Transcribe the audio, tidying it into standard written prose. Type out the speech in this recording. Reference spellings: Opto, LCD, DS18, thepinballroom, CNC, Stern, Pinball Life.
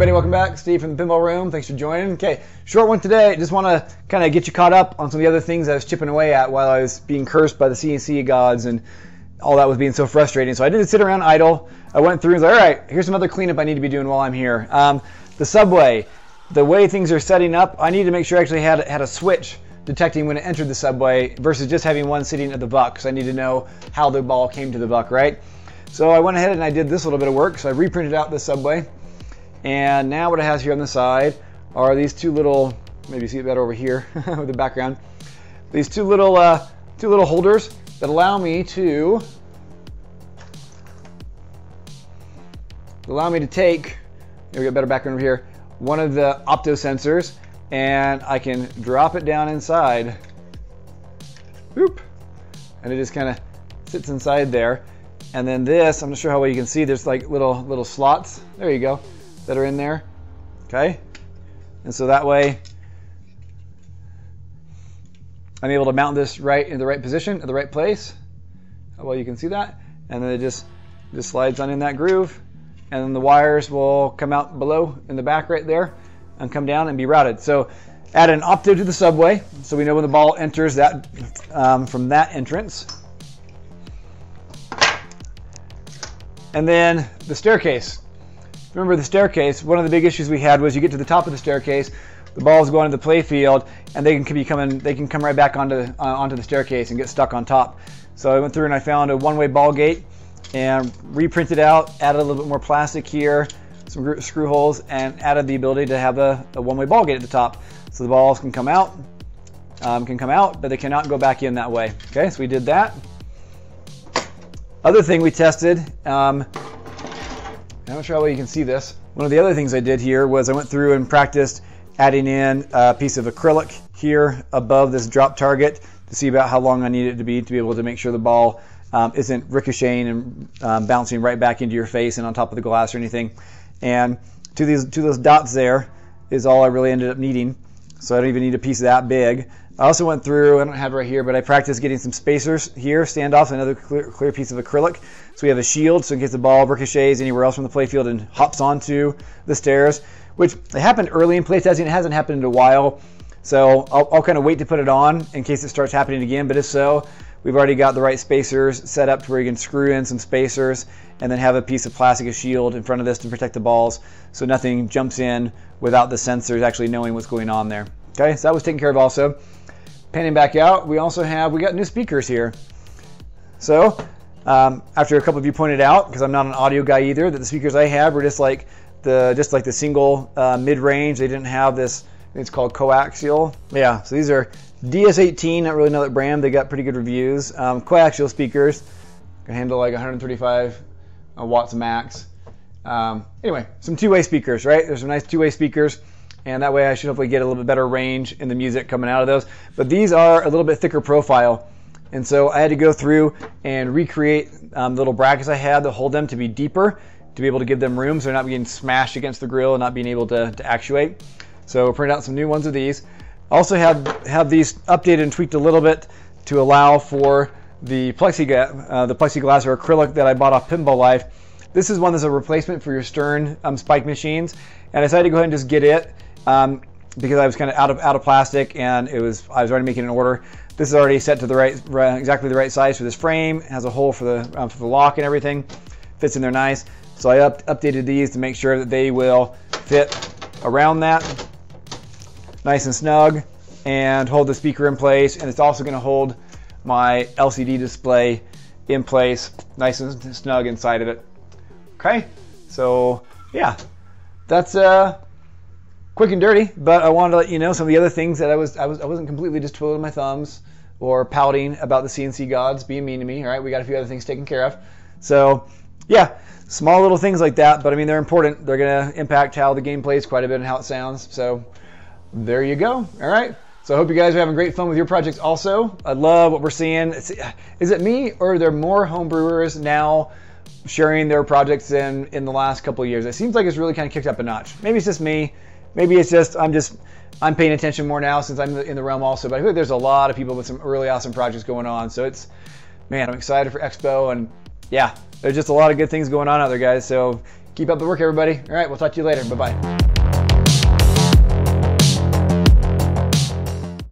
everybody, welcome back. Steve from the Pinball Room. Thanks for joining. Okay, short one today. Just want to kind of get you caught up on some of the other things I was chipping away at while I was being cursed by the CNC gods and all that was being so frustrating. So I didn't sit around idle. I went through and was like, all right, here's some other cleanup I need to be doing while I'm here. The subway, the way things are setting up, I need to make sure I actually had a switch detecting when it entered the subway versus just having one sitting at the buck, because I need to know how the ball came to the buck, right? So I went ahead and I did this little bit of work. So I reprinted out the subway. And now what it has here on the side are these two little, maybe you see it better over here with the background, these two little holders that allow me to take, here we got better background over here, one of the opto sensors, and I can drop it down inside. Boop. And it just kind of sits inside there. And then this, I'm not sure how well you can see, there's like little slots, there you go, that are in there, okay? And so that way, I'm able to mount this right in the right position, at the right place. How well you can see that. And then it just slides on in that groove, and then the wires will come out below in the back right there and come down and be routed. So add an opto to the subway, so we know when the ball enters that from that entrance. And then the staircase. Remember the staircase, one of the big issues we had was you get to the top of the staircase, the balls go onto the play field, and they can come right back onto the staircase and get stuck on top. So I went through and I found a one-way ball gate and reprinted out, added a little bit more plastic here, some screw holes, and added the ability to have a one-way ball gate at the top. So the balls can come out, but they cannot go back in that way. Okay, so we did that. Other thing we tested, I'm not sure how well you can see this. One of the other things I did here was I went through and practiced adding in a piece of acrylic here above this drop target to see about how long I need it to be able to make sure the ball isn't ricocheting and bouncing right back into your face and on top of the glass or anything. And two of those dots there is all I really ended up needing. So I don't even need a piece that big. I also went through, I don't have it right here, but I practiced getting some spacers here, standoffs, another clear piece of acrylic. So we have a shield, so in case the ball ricochets anywhere else from the playfield and hops onto the stairs, which it happened early in playtesting, it hasn't happened in a while. So I'll kind of wait to put it on in case it starts happening again, but if so, we've already got the right spacers set up to where you can screw in some spacers and then have a piece of plastic, a shield in front of this to protect the balls so nothing jumps in without the sensors actually knowing what's going on there. Okay, so that was taken care of also. Panning back out, we got new speakers here. So, after a couple of you pointed out, because I'm not an audio guy either, that the speakers I had were just like the single mid-range. They didn't have this, I think it's called coaxial. Yeah, so these are DS18, not really know that brand. They got pretty good reviews. Coaxial speakers, can handle like 135 watts max. Anyway, some two-way speakers, right? There's some nice two-way speakers. And that way I should hopefully get a little bit better range in the music coming out of those. But these are a little bit thicker profile. And so I had to go through and recreate little brackets I had to hold them to be deeper, to be able to give them room so they're not getting smashed against the grill and not being able to actuate. So we'll print out some new ones of these. Also have these updated and tweaked a little bit to allow for the plexiglass or acrylic that I bought off Pinball Life. This is one that's a replacement for your Stern spike machines. And I decided to go ahead and just get it. Because I was kind of out of plastic, and I was already making an order. This is already set to the exactly the right size for this frame. It has a hole for the lock and everything. Fits in there nice. So I updated these to make sure that they will fit around that, nice and snug, and hold the speaker in place. And it's also going to hold my LCD display in place, nice and snug inside of it. Okay, so yeah, that's quick and dirty, but I wanted to let you know some of the other things that I wasn't completely just twiddling my thumbs or pouting about the CNC gods being mean to me. All right, we got a few other things taken care of. So yeah, small little things like that, but I mean, they're important. They're gonna impact how the game plays quite a bit and how it sounds. So there you go. All right, so I hope you guys are having great fun with your projects also. I love what we're seeing. Is it me, or are there more homebrewers now sharing their projects in the last couple of years? It seems like it's really kind of kicked up a notch. Maybe it's just me. Maybe it's just I'm paying attention more now since I'm in the realm also, but I feel like there's a lot of people with some really awesome projects going on. So it's, man, I'm excited for Expo, and yeah, there's just a lot of good things going on out there, guys. So Keep up the work, everybody. All right, we'll talk to you later. Bye-bye.